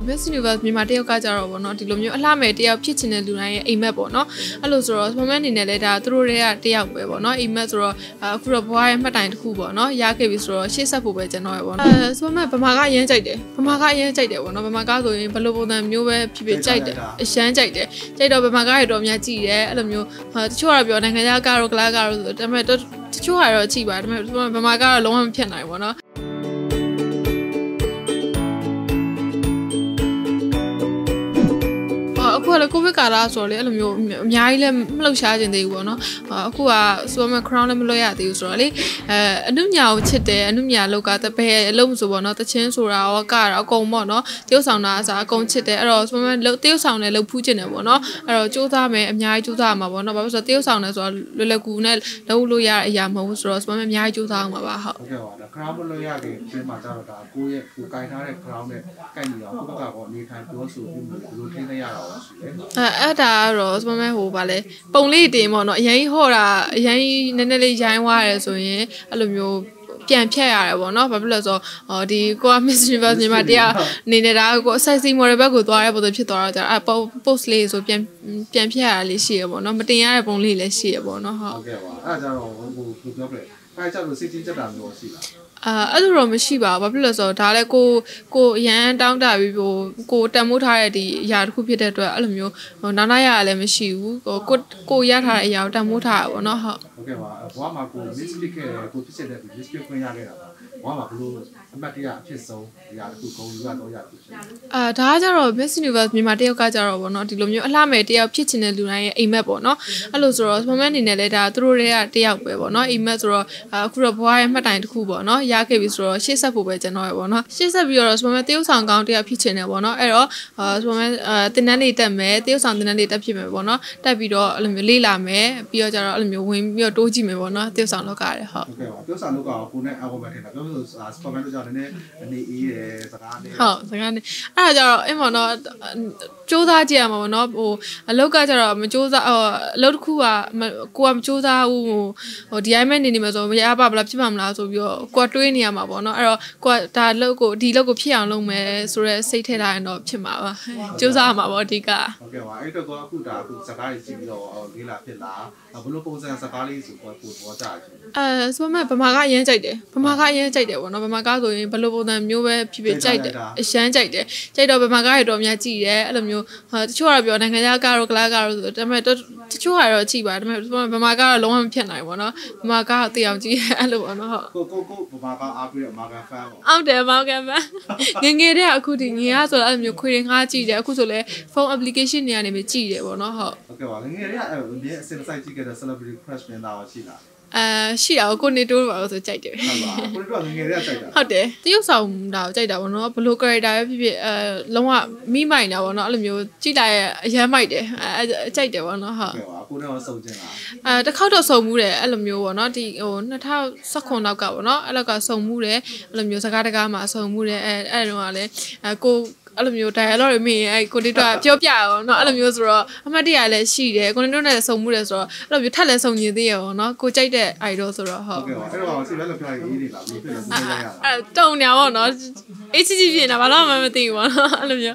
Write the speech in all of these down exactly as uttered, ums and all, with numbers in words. Miss Universe, my mother got a job. No, till now, all my teachers are teaching us. No, all sorts. My mother never taught us. They are teaching us. No, I mean, so for a boy, my time is good. No, yeah, we so she is a good teacher. No, so my mother is very good. My mother is very good. No, my mother is very good. My mother is very good. My mother is very good. My mother is Aku ada kopi kara soalnya, alam yo, nyai le malu saja jadi gua, aku a semua crown le malu ya tu soalnya, anu nyau cete, anu nyau luka tapi lom semua, tapi cen sura, kara, kong mana, tiu sauna, sa kong cete, atau semua tiu sauna le puji ni, atau juta me nyai juta ma, bawa so tiu sauna so le guna le ulu ya ya mahu so semua nyai juta ma bawa. Crown malu ya ke, macam apa? Aku ye, aku kain ada crown le, kain ni aku bawa kau ni kain tua susu, susu ni ni ada. Ah, ada ros, mama hoba le. Pungli deh mana, yang hora, yang nenek le yang wara so ye, alam yo pian pian ada, mana, pampil so, di gua mesti pas ni madia, nenek dah gua sesi mula baru tu ada betul betul ada, apa post le so pian pian pian le sih, mana, mesti ada pungli le sih, mana ha. Okay, ada ros, aku tujuh le. Ada ros, sih cinta dalam dua sih. Aduh ramai sih bah, tapi la so, dah le ko ko yang down dah bivo ko tamu thaya di, yar ku pihda tu, alam yo, nana ya alam sih, ko ko yar thaya yar tamu thaya, no ha. Okay, wah, wah maku mislik ko pihda tu mislik punya ni lah, wah maku macam dia pisau, yar tu kau juga tu yar tu. Ah, dah jaro Miss Universe, my mother got a job. No, till now, all my teachers are teaching us. No, all sorts. My mother never taught us. They are teaching us. No, I mean, so for a boy, my time is good. No, yeah, we so she is a good teacher. No, she is a good. So my teachers are teaching us. No, and so my the next me, teachers are the next me. No, that we do. All my Lila me, Pia jaro, all my Wim, Pia Doji me. No, teachers are local. Okay, teachers are local. Who ne? I go back to that. So so my teachers are ne, ne, Sagani. Oh, Sagani. Ah, jaro, I mean, no, Joda jia ma, no, oh, local jaro, me Joda, oh, local kuwa, me kuwa Joda, oh, oh, di Yemen ni me so, ya apa belapci ma, me so bio kuat tu ni ama, no, aro kuat dah local, di local piang long me sura seitela no, cuma, Joda ma, bodi ka. Okay, wah, itu gua aku dah tu sekali sini lo, ni lah pila, abang aku sen sekali tu kuat kuat wajar. Eh, so me pemaga yang cede, pemaga yang cede, no, pemaga tu, abang aku dah mewah pipi cede, sen cede. Jadi pemakai itu punya ciri, alam yo, cuaca biar nak kerja garuk la garuk, tapi itu cuaca ciri, tapi pemakai lomba pianai, mana pemakai tiap ciri, alam mana. Kau kau kau pemakai apa yang pemakai fan? Aku dah pemakai fan. Yang ni aku dengar soal alam yo kau dengar ciri, aku soalnya phone application ni ada ciri, mana. Okay, walaupun ni ada, ni selesai ciri dah selesai refresh mendawa ciri. Uh, she out go need to work to check it. How there? You sound now, Jada, no, Puluka, uh, Longa, me mine, I will not let you. Jida, yeah, might check it or not. Uh, the counter so moody, Alamio or not, the own, not how Sakona got or not, Alaka so moody, Alamio Sakatagama so moody, and annually, I go. Alam yo dah, alam ini, aku ni dah jauh jauh, no alam yo sura, amat dia le sih dia, aku ni tu le semu le sura, alam yo thale semu ni dia, no aku cai dia idol sura. Okay, kalau sih alam yo ini lah, mesti lah semu dia. Ah, tahu ni awak no, H G V ni apa lah, macam tu, alam yo.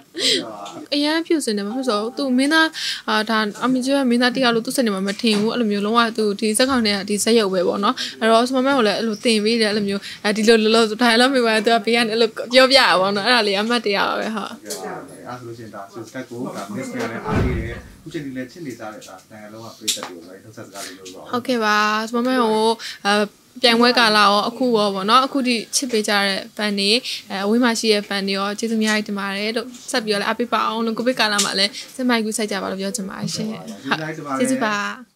Iya, piu sini macam so, tu mina, dan amin juga mina dia lalu tu sini macam tu, alam yo longa tu di sekarang ni di saya ubah, no, alam semua macam le lalu temi dia, alam yo di lalu lalu dah alam yo tu apa yang lalu jauh jauh, no alam yo amat dia, ha. Okay, bah, semua oh. Yang mereka lawa aku bawa, no aku di cepat panen, aku masih panen, oh jadi semua itu malah tu sebab apa? Apa pun aku pergi kalah malah, semua itu saya jawab lebih macam macam. Jadi bah.